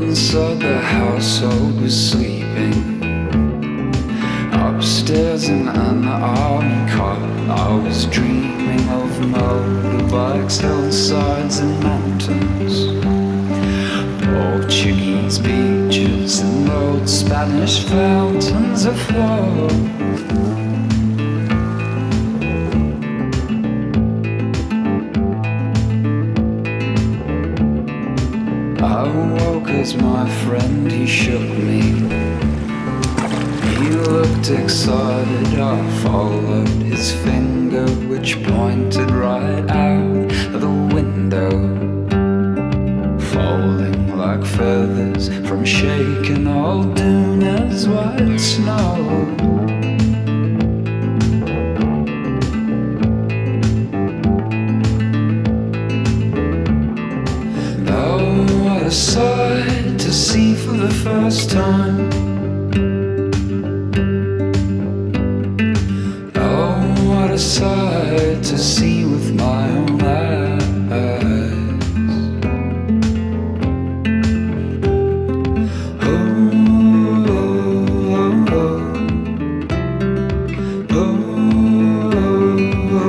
Inside the household was sleeping. Upstairs in an arm car, I was dreaming of motorbikes, hillsides and mountains, Portuguese beaches and old Spanish fountains of love. I woke as my friend, he shook me. He looked excited, I followed his finger, which pointed right out of the window, falling like feathers from shaking old dunes, white snow. A sight to see for the first time. Oh, what a sight to see with my own eyes. Oh, oh, oh, oh, oh,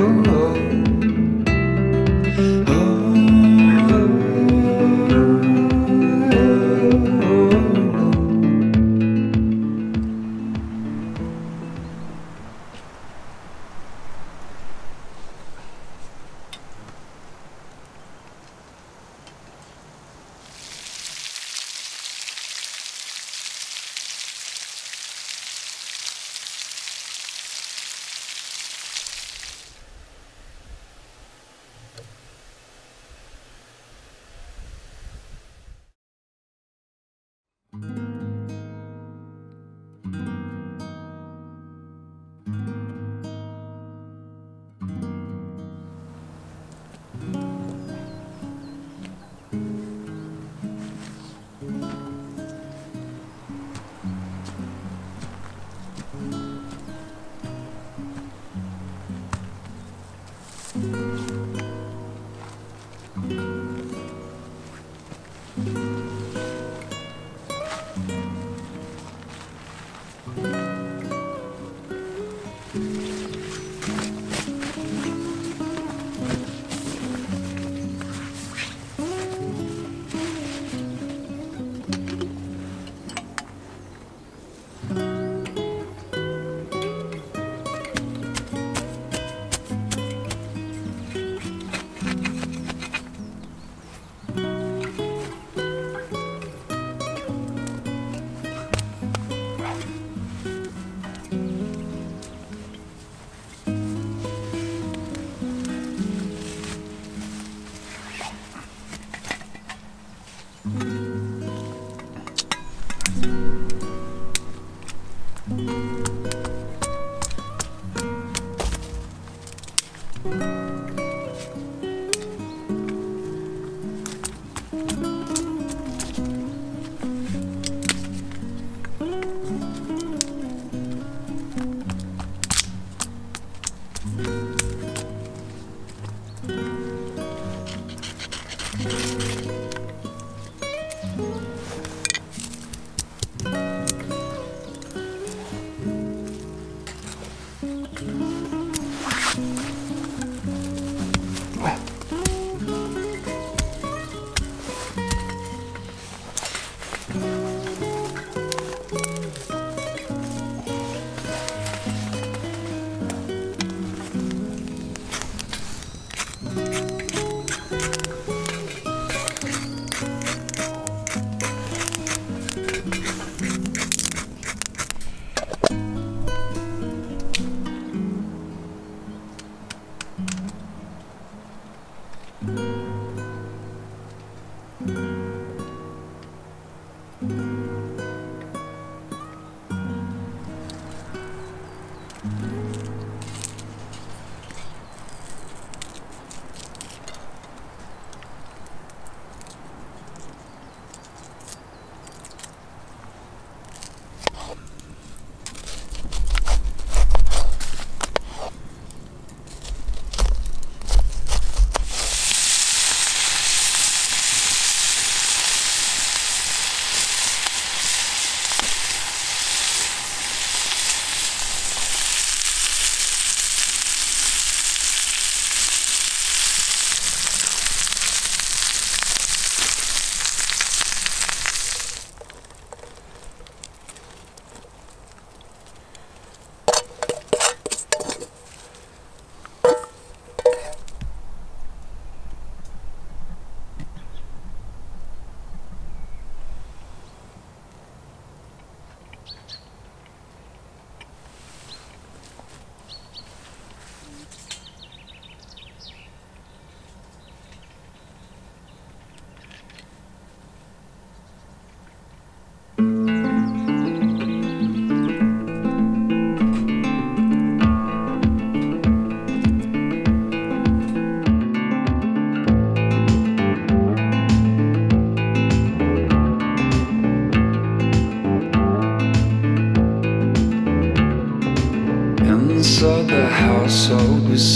oh, oh, oh.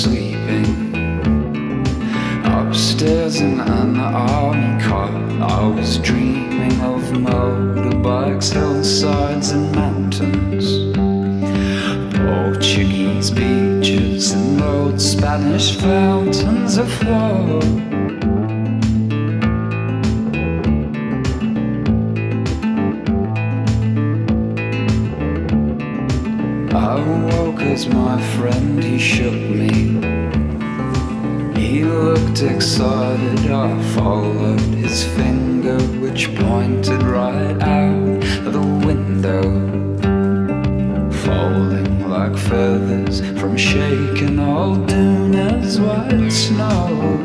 sleeping. Upstairs in an army car, I was dreaming of motorbikes, hillsides and mountains, Portuguese beaches and old Spanish fountains of flow. I woke as my friend, he shook me. He looked excited, I followed his finger, which pointed right out of the window, falling like feathers from shaking old dunas, white snow.